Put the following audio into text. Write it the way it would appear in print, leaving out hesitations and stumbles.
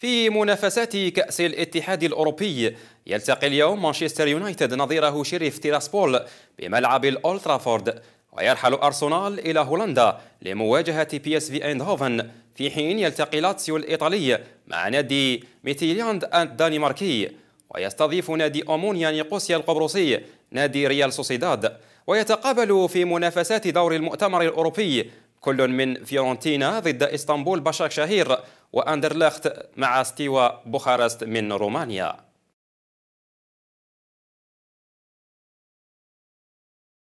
في منافسات كأس الاتحاد الأوروبي يلتقي اليوم مانشستر يونايتد نظيره شريف تيراسبول بملعب الألترافورد، ويرحل أرسنال إلى هولندا لمواجهة بي اس في ايندهوفن، في حين يلتقي لاتسيو الإيطالي مع نادي ميتيلياند الدنماركي، ويستضيف نادي اومونيا نيقوسيا القبرصي نادي ريال سوسيداد. ويتقابل في منافسات دور المؤتمر الأوروبي كل من فيورنتينا ضد إسطنبول باشاك شهير، وأندرلخت مع ستيوا بوخارست من رومانيا.